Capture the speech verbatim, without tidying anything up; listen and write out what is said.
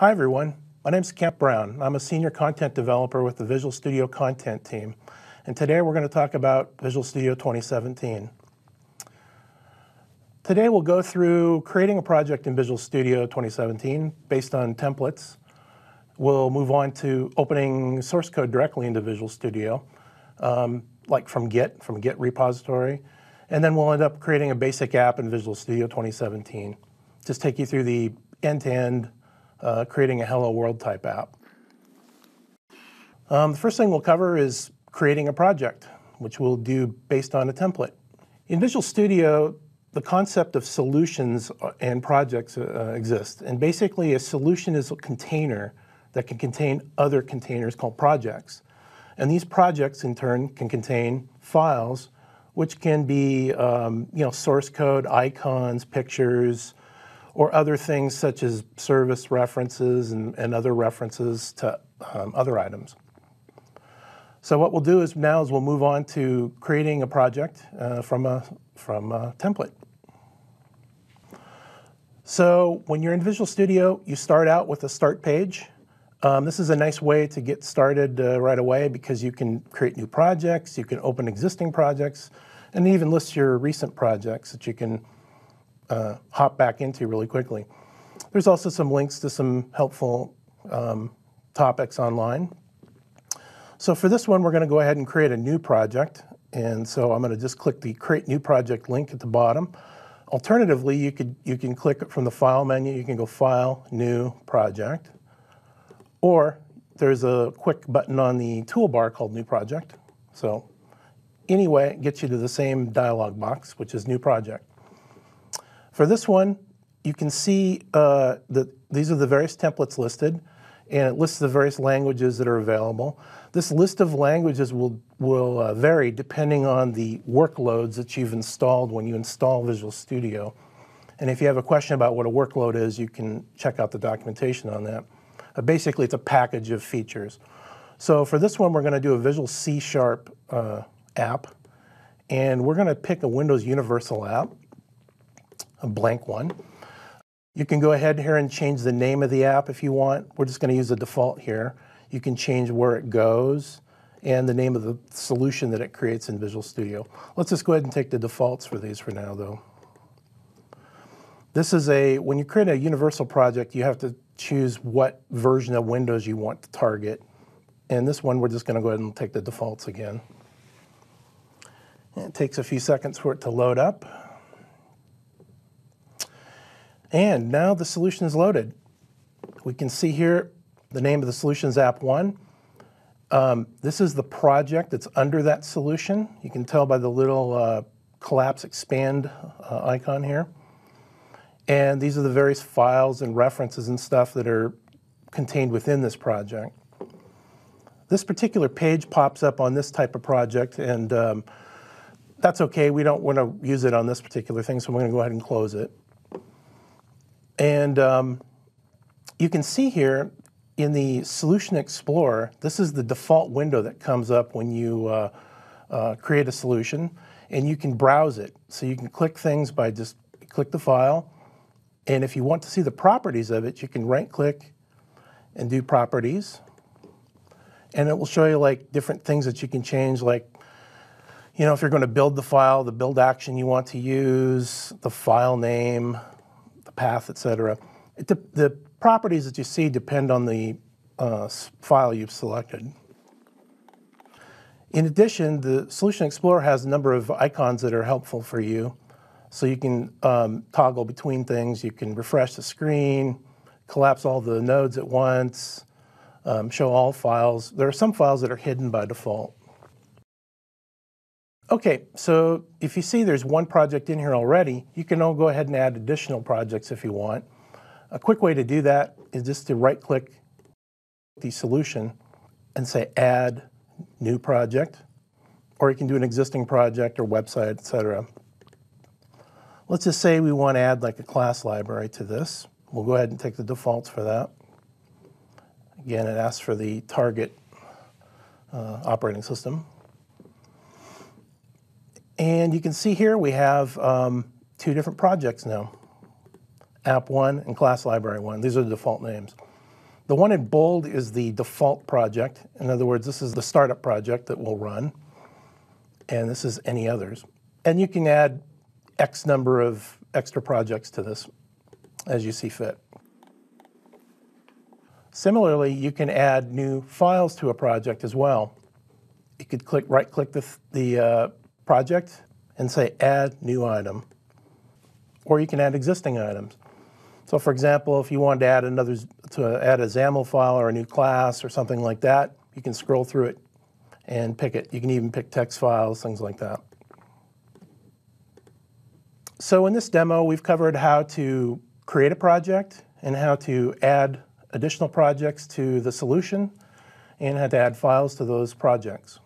Hi everyone, my name is Kent Brown. I'm a senior content developer with the Visual Studio content team, and today we're going to talk about Visual Studio twenty seventeen. Today we'll go through creating a project in Visual Studio twenty seventeen based on templates. We'll move on to opening source code directly into Visual Studio, um, like from Git, from Git repository, and then we'll end up creating a basic app in Visual Studio twenty seventeen. Just take you through the end-to-end uh, creating a Hello World type app. Um, the first thing we'll cover is creating a project, which we'll do based on a template. In Visual Studio, the concept of solutions and projects uh, exist, and basically a solution is a container that can contain other containers called projects. And these projects, in turn, can contain files, which can be um, you know, source code, icons, pictures, or other things such as service references and, and other references to um, other items. So what we'll do is now is we'll move on to creating a project uh, from, a, from a template. So when you're in Visual Studio, you start out with a start page. Um, this is a nice way to get started uh, right away because you can create new projects, you can open existing projects, and even list your recent projects that you can uh, hop back into really quickly. There's also some links to some helpful um, topics online. So for this one, we're going to go ahead and create a new project. And so I'm going to just click the Create New Project link at the bottom. Alternatively, you could, you can click from the File menu, you can go File, New, Project. Or there's a quick button on the toolbar called New Project. So anyway, it gets you to the same dialog box, which is New Project. For this one, you can see uh, that these are the various templates listed, and it lists the various languages that are available. This list of languages will, will uh, vary depending on the workloads that you've installed when you install Visual Studio. And if you have a question about what a workload is, you can check out the documentation on that. Basically, it's a package of features. So for this one, we're going to do a Visual C Sharp uh, app. And we're going to pick a Windows Universal app, a blank one. You can go ahead here and change the name of the app if you want. We're just going to use the default here. You can change where it goes and the name of the solution that it creates in Visual Studio. Let's just go ahead and take the defaults for these for now, though. This is a, when you create a universal project, you have to choose what version of Windows you want to target. And this one, we're just going to go ahead and take the defaults again. It takes a few seconds for it to load up. And now the solution is loaded. We can see here the name of the solution is App one. Um, this is the project that's under that solution. You can tell by the little uh, collapse expand uh, icon here. And these are the various files and references and stuff that are contained within this project. This particular page pops up on this type of project, and um, that's okay. We don't want to use it on this particular thing, so we're going to go ahead and close it. And um, you can see here in the Solution Explorer, this is the default window that comes up when you uh, uh, create a solution, and you can browse it. So you can click things by just click the file. And if you want to see the properties of it, you can right-click and do properties. And it will show you like different things that you can change, like, you know, if you're going to build the file, the build action you want to use, the file name, the path, et cetera. The, the properties that you see depend on the uh, file you've selected. In addition, the Solution Explorer has a number of icons that are helpful for you. So you can um, toggle between things. You can refresh the screen, collapse all the nodes at once, um, show all files. There are some files that are hidden by default. Okay, so if you see there's one project in here already, you can all go ahead and add additional projects if you want. A quick way to do that is just to right-click the solution and say Add New Project, or you can do an existing project or website, et cetera. Let's just say we want to add like a class library to this. We'll go ahead and take the defaults for that. Again, it asks for the target uh, operating system. And you can see here we have um, two different projects now, App one and Class Library one. These are the default names. The one in bold is the default project. In other words, this is the startup project that will run. And this is any others. And you can add X number of extra projects to this as you see fit. Similarly, you can add new files to a project as well. You could click, right-click the, the uh, project and say add new item. Or you can add existing items. So for example, if you wanted to add another, to add a XAML file or a new class or something like that, you can scroll through it and pick it. You can even pick text files, things like that. So in this demo, we've covered how to create a project and how to add additional projects to the solution and how to add files to those projects.